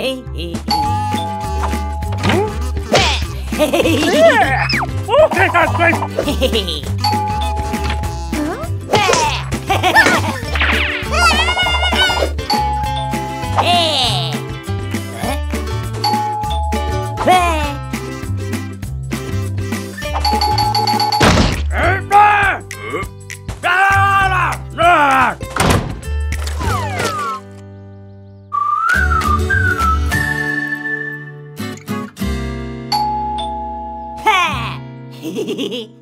Yeah. Oh, take that place. Hehehe.